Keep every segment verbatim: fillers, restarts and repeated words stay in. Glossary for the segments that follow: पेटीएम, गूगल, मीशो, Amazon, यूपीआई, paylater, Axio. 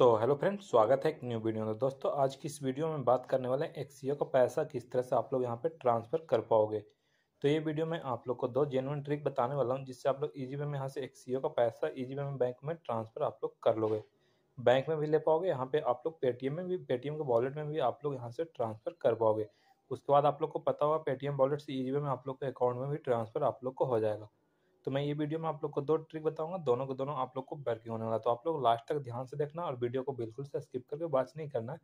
तो hello friends, स्वागत है एक न्यू वीडियो में। दोस्तों आज की इस वीडियो में बात करने वाले हैं एक्सियो का पैसा किस तरह से आप लोग यहां पे ट्रांसफ़र कर पाओगे। तो ये वीडियो में आप लोग को दो जेन्युइन ट्रिक बताने वाला हूं जिससे आप लोग ईजी वे में यहां से एक्सियो का पैसा ईजी वे में बैंक में ट्रांसफ़र आप लोग कर लोगे। बैंक में भी ले पाओगे, यहाँ पर आप लोग पेटीएम में भी, पेटीएम के वॉलेट में भी आप लोग यहाँ से ट्रांसफ़र कर पाओगे। उसके बाद आप लोग को पता होगा पेटीएम वॉलेट से ईजी वे में आप लोग के अकाउंट में भी ट्रांसफ़र आप लोग को हो जाएगा। तो मैं ये वीडियो में आप लोग को दो ट्रिक बताऊंगा, दोनों को दोनों आप लोग को वर्किंग होने वाला है। तो आप लोग लास्ट तक ध्यान से देखना और वीडियो को बिल्कुल से स्किप करके वॉच नहीं करना है,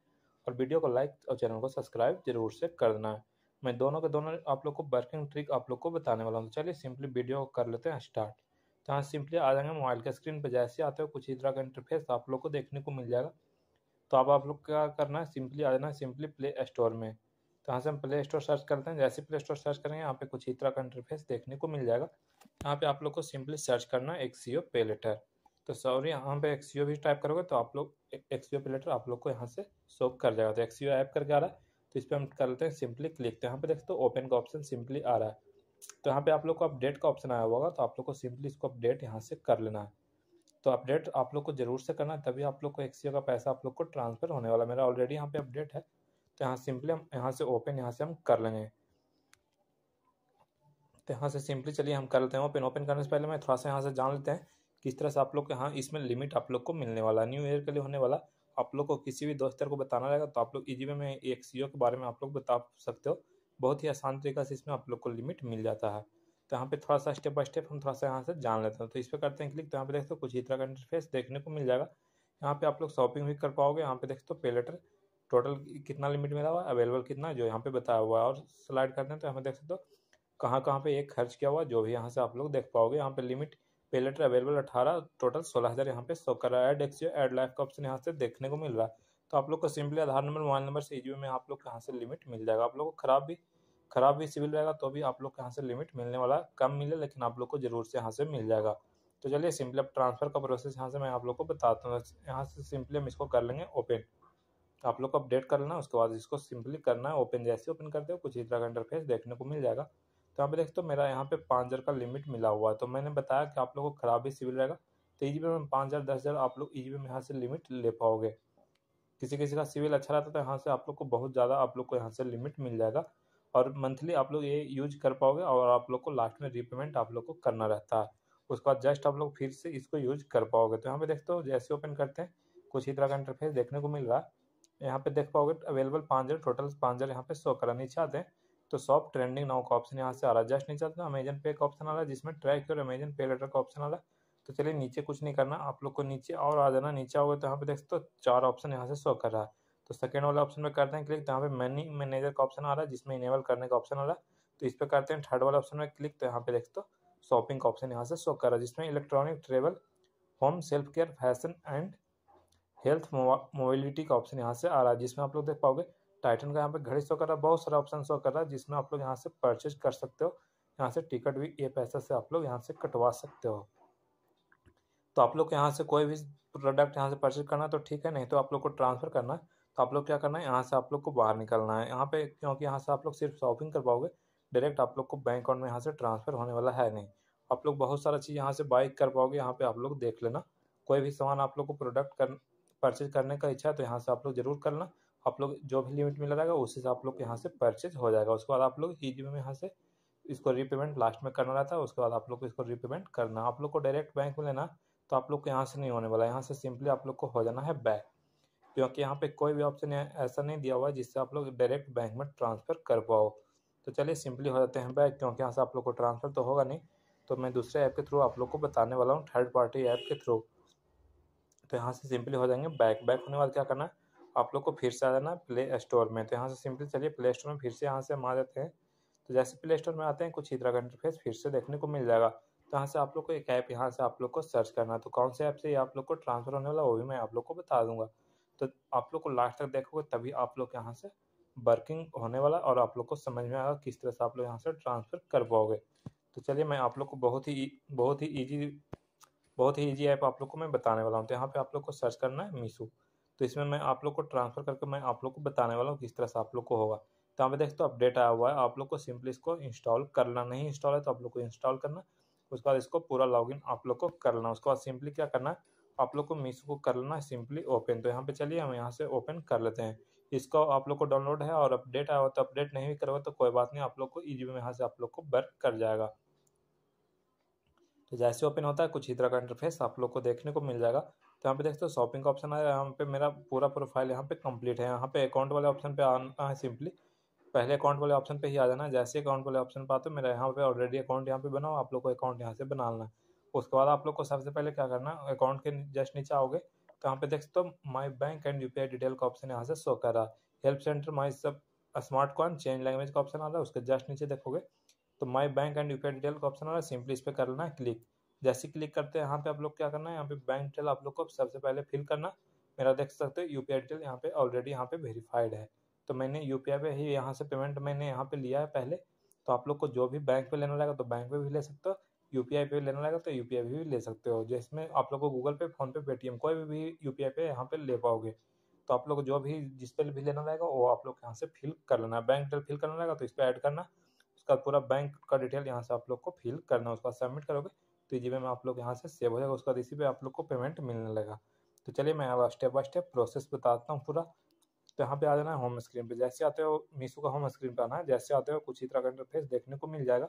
और वीडियो को लाइक और चैनल को सब्सक्राइब जरूर से कर देना है। मैं दोनों के दोनों आप लोग को वर्किंग ट्रिक आप लोग को बताने वाला हूँ। तो चलिए सिंपली वीडियो कर लेते हैं स्टार्ट। तो यहाँ सिंपली आ जाएंगे मोबाइल के स्क्रीन पर। जैसे आते हो कुछ इस तरह का इंटरफेस आप लोग को देखने को मिल जाएगा। तो अब आप लोग क्या करना है, सिंपली आ जाना है सिंपली प्ले स्टोर में। तो यहाँ से हम प्ले स्टोर सर्च करते हैं। जैसे प्ले स्टोर सर्च करेंगे यहाँ पे कुछ इस तरह का इंटरफेस देखने को मिल जाएगा। यहाँ पे आप लोग को सिंपली सर्च करना है एक्सियो पे लेटर। तो सॉरी, यहाँ पे एक्सियो भी टाइप करोगे तो आप लोग एक्सियो पे लेटर आप लोग को यहाँ से शो कर जाएगा। तो एक्सियो ऐप करके आ रहा है, तो इस पर हम कर लेते हैं सिंपली क्लिक। तो यहाँ पे देखते हो ओपन का ऑप्शन सिंपली आ रहा है। तो यहाँ पे आप लोग को अपडेट का ऑप्शन आया होगा, तो आप लोग को सिंपली इसको अपडेट यहाँ से कर लेना है। तो अपडेट आप लोग को जरूर से करना है, तभी आप लोग को एक्सियो का पैसा आप लोग को ट्रांसफर होने वाला। मेरा ऑलरेडी यहाँ पे अपडेट है, तो यहाँ सिंपली हम यहाँ से ओपन यहाँ से हम कर लेंगे। तो यहाँ से सिंपली चलिए हम कर लेते हैं ओपन। ओपन करने से पहले मैं थोड़ा सा यहाँ से जान लेते हैं किस तरह से आप लोग के यहाँ इसमें लिमिट आप लोग को मिलने वाला न्यू ईयर के लिए होने वाला। आप लोग को किसी भी दोस्तर को बताना रहेगा तो आप लोग ईजी वे में एक्सियो के बारे में आप लोग बता सकते हो। बहुत ही आसान तरीका से इसमें आप लोग को लिमिट मिल जाता है। तो यहाँ पर थोड़ा सा स्टेप बाई स्टेप हम थोड़ा सा यहाँ से जान लेते हैं। तो इस पर करते हैं क्लिक। तो यहाँ पे देखते हो कुछ इस तरह का इंटरफेस देखने को मिल जाएगा। यहाँ पे आप लोग शॉपिंग भी कर पाओगे। यहाँ पे देखते हो पे लेटर टोटल कितना लिमिट मिला हुआ है, अवेलेबल कितना जो यहाँ पे बताया हुआ है। और स्लाइड करते हैं तो हमें देख सकते हो कहाँ कहाँ पे एक खर्च किया हुआ जो भी यहाँ से आप लोग देख पाओगे। यहाँ पे लिमिट पे लेटर अवेलेबल अठारह, टोटल सोलह हज़ार यहाँ पे शो कर रहा है। एड एक्सियो एड लाइफ का ऑप्शन यहाँ से देखने को मिल रहा है। तो आप लोग को simply Aadhaar number mobile number से ईजी में आप लोग यहाँ से लिमिट मिल जाएगा। आप लोग को खराब भी खराब भी सिविल रहेगा तो भी आप लोग यहाँ से लिमिट मिलने वाला, कम मिले लेकिन आप लोग को जरूर से यहाँ से मिल जाएगा। तो चलिए सिंपली अब ट्रांसफर का प्रोसेस यहाँ से मैं आप लोग को बताता हूँ। यहाँ से सिंपली हम इसको कर लेंगे ओपन। तो आप लोग को अपडेट कर लेना है, उसके बाद इसको सिंपली करना है ओपन। जैसे ओपन करते हो कुछ इस तरह का इंटरफेस देखने को मिल जाएगा। तो यहाँ पे देखते हो मेरा यहाँ पे पाँच हज़ार का लिमिट मिला हुआ है। तो मैंने बताया कि आप लोगों को खराब भी सिविल रहेगा तो ईजी में पाँच हज़ार दस हज़ार आप लोग ईजी में यहाँ से लिमिट ले पाओगे। किसी किसी का सिविल अच्छा रहता है तो यहाँ से आप लोग को बहुत ज़्यादा आप लोग को यहाँ से लिमिट मिल जाएगा, और मंथली आप लोग ये यूज कर पाओगे। और आप लोग को लास्ट में रीपेमेंट आप लोग को करना रहता है, उसके बाद जस्ट आप लोग फिर से इसको यूज कर पाओगे। तो यहाँ पे देखते हो जैसे ओपन करते हैं कुछ इस तरह का इंटरफेस देखने को मिल रहा है। यहाँ पे देख पाओगे अवेलेबल पाँच हज़ार टोटल पाँच हज़ार यहाँ पे शो करा। नीचे आते हैं तो शॉप ट्रेंडिंग नाउ का ऑप्शन यहाँ से आ रहा है। जस्ट नीचे आते हैं अमेजन पे का ऑप्शन आ रहा है, जिसमें ट्रैक और अमेजन पे लेटर का ऑप्शन आ रहा है। तो चलिए नीचे कुछ नहीं करना, आप लोग को नीचे और आ जाना। नीचे आओगे तो यहाँ पे देख सकते हो चार ऑप्शन यहाँ से शो कर रहा है। तो सेकेंड वाले ऑप्शन पर करते हैं क्लिक। तो यहाँ पे मनी मैनेजर का ऑप्शन आ रहा है जिसमें इनेबल करने का ऑप्शन आ रहा है। तो इस पर करते हैं थर्ड वाले ऑप्शन में क्लिक। तो यहाँ पे देखते हो शॉपिंग का ऑप्शन यहाँ से शो कर रहा है, जिसमें electronic, travel, home, self care, fashion and health, mobility का ऑप्शन यहाँ से आ रहा है, जिसमें आप लोग देख पाओगे टाइटन का यहाँ पे घड़ी शो कर रहा है। बहुत सारा ऑप्शन शो कर रहा है जिसमें आप लोग यहाँ से परचेज कर सकते हो। यहाँ से टिकट भी ये पैसा से आप लोग यहाँ से कटवा सकते हो। तो आप लोग यहाँ से कोई भी प्रोडक्ट यहाँ से परचेज करना है तो ठीक है, नहीं तो आप लोग को ट्रांसफर करना है तो आप लोग क्या करना है, यहाँ से आप लोग को बाहर निकलना है। यहाँ पे क्योंकि यहाँ से आप लोग सिर्फ शॉपिंग कर पाओगे, डायरेक्ट आप लोग को बैंक अकाउंट में यहाँ से ट्रांसफर होने वाला है नहीं। आप लोग बहुत सारा चीज़ यहाँ से बाय कर पाओगे। यहाँ पे आप लोग देख लेना, कोई भी सामान आप लोग को प्रोडक्ट कर परचेज करने का इच्छा है तो यहाँ से आप लोग जरूर करना। आप लोग जो भी लिमिट मिला रहेगा उसी से आप लोग यहाँ से परचेज हो जाएगा। उसके बाद आप लोग ईजी में यहाँ से इसको रीपेमेंट लास्ट में करना रहता है। उसके बाद आप लोग को इसको रीपेमेंट करना, आप लोग को डायरेक्ट बैंक में लेना तो आप लोग को यहाँ से नहीं होने वाला। यहाँ से सिंपली आप लोग को हो जाना है बैक, क्योंकि यहाँ पे कोई भी ऑप्शन ऐसा नहीं दिया हुआ है जिससे आप लोग डायरेक्ट बैंक में ट्रांसफ़र कर पाओ। तो चलिए सिंपली हो जाते हैं बैक, क्योंकि यहाँ से आप लोग को ट्रांसफ़र तो होगा नहीं। तो मैं दूसरे ऐप के थ्रू आप लोग को बताने वाला हूँ, थर्ड पार्टी ऐप के थ्रू। तो यहाँ से सिंपली हो जाएंगे बैक। बैक होने के बाद क्या करना है, आप लोग को फिर से आ जाना प्ले स्टोर में। तो यहाँ से सिंपली चलिए प्ले स्टोर में फिर से यहाँ से हम आ जाते हैं। तो जैसे प्ले स्टोर में आते हैं कुछ इस तरह का इंटरफेस फिर से देखने को मिल जाएगा। तो यहाँ से आप लोग को एक ऐप यहाँ से आप लोग को सर्च करना है। तो कौन से ऐप से आप लोग को ट्रांसफर होने वाला वो भी मैं आप लोग को बता दूंगा। तो आप लोग को लास्ट तक देखोगे तभी आप लोग यहाँ से वर्किंग होने वाला, और आप लोग को समझ में आएगा किस तरह से आप लोग यहाँ से ट्रांसफ़र कर पाओगे। तो चलिए मैं आप लोग को बहुत ही बहुत ही ईजी बहुत ही ईजी ऐप आप लोग को मैं बताने वाला हूँ। तो यहाँ पे आप लोग को सर्च करना है मीशो। तो इसमें मैं आप लोग को ट्रांसफ़र करके मैं आप लोग को बताने वाला हूँ किस तरह से आप लोग को होगा। तो यहाँ पे देखते हो अपडेट आया हुआ है, आप लोग को सिंपली इसको इंस्टॉल करना। नहीं इंस्टॉल है तो आप लोग को इंस्टॉल करना, उसके बाद इसको पूरा लॉगिन आप लोग को करना। उसके बाद सिंपली क्या करना है, आप लोग को मीशो को कर लेना है सिंपली ओपन। तो यहाँ पे चलिए हम यहाँ से ओपन कर लेते हैं। इसका आप लोग को डाउनलोड है और अपडेट आया हो तो अपडेट नहीं भी करवा तो कोई बात नहीं, आप लोग को ईजी में यहाँ से आप लोग को वर्क कर जाएगा। तो जैसे ओपन होता है कुछ ही तरह का इंटरफेस आप लोग को देखने को मिल जाएगा। तो यहाँ पे देखते हो शॉपिंग का ऑप्शन आया, यहाँ पे मेरा पूरा प्रोफाइल यहाँ पे कंप्लीट है। यहाँ पे अकाउंट वाले ऑप्शन पे आना है सिंपली, पहले अकाउंट वाले ऑप्शन पे ही आ जाना है। जैसे अकाउंट वाले ऑप्शन पे आते हो मेरा यहाँ पे ऑलरेडी अकाउंट यहाँ पे बनाओ, आप लोग को अकाउंट यहाँ से बना लेना है। उसके बाद आप लोग को सबसे पहले क्या करना है, अकाउंट के जस्ट नीचे आओगे तो यहाँ पे देखते हो my bank and यूपीआई detail का ऑप्शन यहाँ से शो कर रहा है। हेल्प सेंटर माई सब स्मार्ट कॉइन चेंज लैंग्वेज का ऑप्शन आ रहा है, उसके जस्ट नीचे देखोगे तो my bank and यूपीआई detail का ऑप्शन आ रहा है। सिंपली इस पर कर लेना है क्लिक। जैसे क्लिक करते हैं यहाँ पे आप लोग क्या करना है, यहाँ पे बैंक डिटेल आप लोग को सबसे पहले फिल करना। मेरा देख सकते हो यूपीआई डिटेल यहाँ पे ऑलरेडी यहाँ पे वेरीफाइड है, तो मैंने यूपीआई पे ही यहाँ से पेमेंट मैंने यहाँ पे लिया है पहले। तो आप लोग को जो भी बैंक पे लेना लगा तो बैंक पे भी ले सकते हो, यूपीआई पे लेना लगा तो यूपीआई पे भी ले सकते हो। जिसमें आप लोग को गूगल पे, फोन पे, पेटीएम कोई भी यूपीआई पे यहाँ पे ले पाओगे। तो आप लोग जो भी जिस पे भी लेना लगेगा वो आप लोग यहाँ से फिल कर लेना। बैंक डिटेल फिल करना लगा तो इस पर ऐड करना, उसका पूरा बैंक का डिटेल यहाँ से आप लोग को फिल करना, उसका सबमिट करोगे तो जी में आप लोग यहाँ से सेव हो जाएगा। उसका इसी पे आप लोग को पेमेंट मिलने लगा। तो चलिए मैं अब स्टेप बाय स्टेप प्रोसेस बताता हूँ पूरा। तो यहाँ पे आ जाना है होम स्क्रीन पे। जैसे आते हो मीशो का होम स्क्रीन पे आना है। जैसे आते हो कुछ ही तरह का इंटरफेस देखने को मिल जाएगा।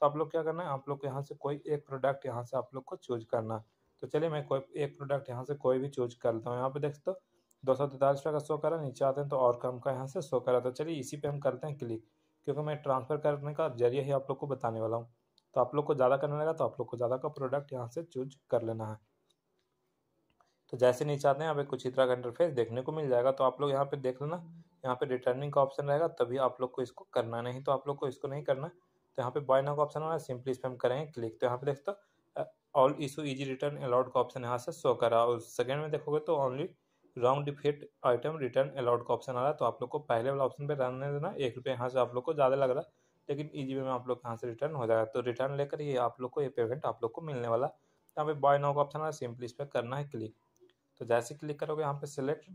तो आप लोग क्या करना है, आप लोग यहाँ से कोई एक प्रोडक्ट यहाँ से आप लोग को चूज करना। तो चलिए मैं कोई एक प्रोडक्ट यहाँ से कोई भी चूज कर लेता हूँ। यहाँ पे देखते हो दो सौ तैंतालीस रुपये का शो करा, नीचे आते हैं तो और कम का यहाँ से शो करा। तो चलिए इसी पे हम करते हैं क्लिक, क्योंकि मैं ट्रांसफर करने का जरिए ही आप लोग को बताने वाला हूँ। तो आप लोग को ज़्यादा करने लगा तो आप लोग को ज़्यादा का प्रोडक्ट यहाँ से चूज कर लेना है। तो जैसे नीचे आते हैं यहाँ पे कुछ इतना का इंटरफेस देखने को मिल जाएगा। तो आप लोग यहाँ पे देख लेना, यहाँ पे रिटर्निंग का ऑप्शन रहेगा तभी आप लोग को इसको करना, नहीं तो आप लोग को इसको नहीं करना। तो यहाँ पे बाय नाउ का ऑप्शन आ रहा है, सिंपली इस पर हम करेंगे क्लिक। तो यहाँ पे देखते हो all issue easy return allowed का ऑप्शन यहाँ से शो करा, और सेकेंड में देखोगे तो only wrong defect item return allowed का ऑप्शन आ रहा है। तो आप लोग को पहले वाला ऑप्शन पर रहने देना। एक रुपये यहाँ से आप लोग को ज़्यादा लग रहा है, लेकिन ईजी वे में आप लोग यहाँ से रिटर्न हो जाएगा। तो रिटर्न लेकर ये आप लोग को ये पेमेंट आप लोग को मिलने वाला। यहाँ पे बाय नाउ का ऑप्शन आ रहा है, सिंपली इस पर करना है क्लिक। तो जैसे क्लिक करोगे यहाँ पे सिलेक्ट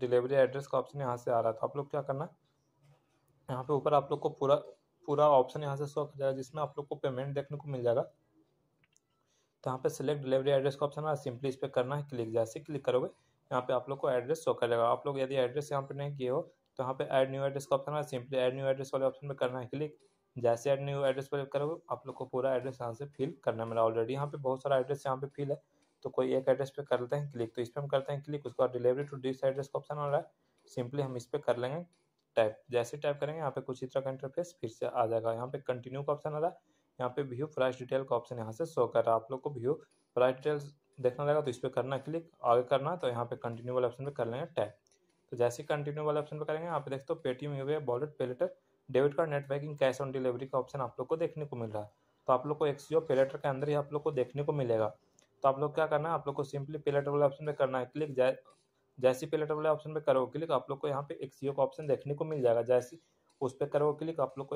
डिलीवरी एड्रेस का ऑप्शन यहाँ से आ रहा है। तो आप लोग क्या करना है, यहाँ पे ऊपर आप लोग को पूरा पूरा ऑप्शन यहाँ से शो हो जाएगा जिसमें आप लोग को पेमेंट देखने को मिल जाएगा। तो यहाँ पे सिलेक्ट डिलीवरी एड्रेस का ऑप्शन आ रहा है, सिंपली इस पर करना है क्लिक। जैसे क्लिक करोगे यहाँ पे आप लोग को एड्रेस शो कर जाएगा। आप लोग यदि एड्रेस यहाँ पे नहीं किए हो तो यहाँ पे ऐड न्यू एड्रेस का ऑप्शन है, सिंपली ऐड न्यू एड्रेस वाले ऑप्शन पे करना है क्लिक। जैसे ऐड न्यू एड्रेस पर करोगे आप लोग को पूरा एड्रेस यहाँ से फिल करना है। मेरा ऑलरेडी यहाँ पे बहुत सारा एड्रेस यहाँ पे फिल है, तो कोई एक एड्रेस पे करते हैं क्लिक। तो इस पर हम करते हैं क्लिक। उसका डिलीवरी टू डिस एड्रेस का ऑप्शन आ रहा है, सिंपली हम इस पर कर लेंगे टाइप। जैसे टाइप करेंगे यहाँ पे कुछ इस तरह का इंटरफेस फिर से आ जाएगा। यहाँ पे कंटिन्यू का ऑप्शन आ रहा है, यहाँ पे व्यू प्राइस डिटेल का ऑप्शन यहाँ से शो कर रहा है। आप लोग को व्यू प्राइस डिटेल्स देखना रहेगा तो इस पर करना क्लिक। आगे करना तो यहाँ पे कंटिन्यू वाले ऑप्शन पर कर लेंगे टाइप। तो जैसे कंटिन्यू वाले ऑप्शन पर करेंगे यहाँ पे देखते हो पेटीएम, यूपीआई, wallet, pay later, debit card, net banking, cash on delivery का ऑप्शन आप लोग को देखने को मिल रहा है। तो आप लोग को एक्सियो पे लेटर के अंदर ही आप लोग को देखने को मिलेगा। तो आप लोग क्या करना है, आप लोग को सिंपली पे लेटर वाले ऑप्शन पे करना है क्लिक। जै जैसे पे लेटर वाले ऑप्शन पे करोगे क्लिक आप लोग को यहाँ पे एक्सियो का ऑप्शन देखने को मिल जाएगा। जैसे उस पर करोगे क्लिक आप लोग को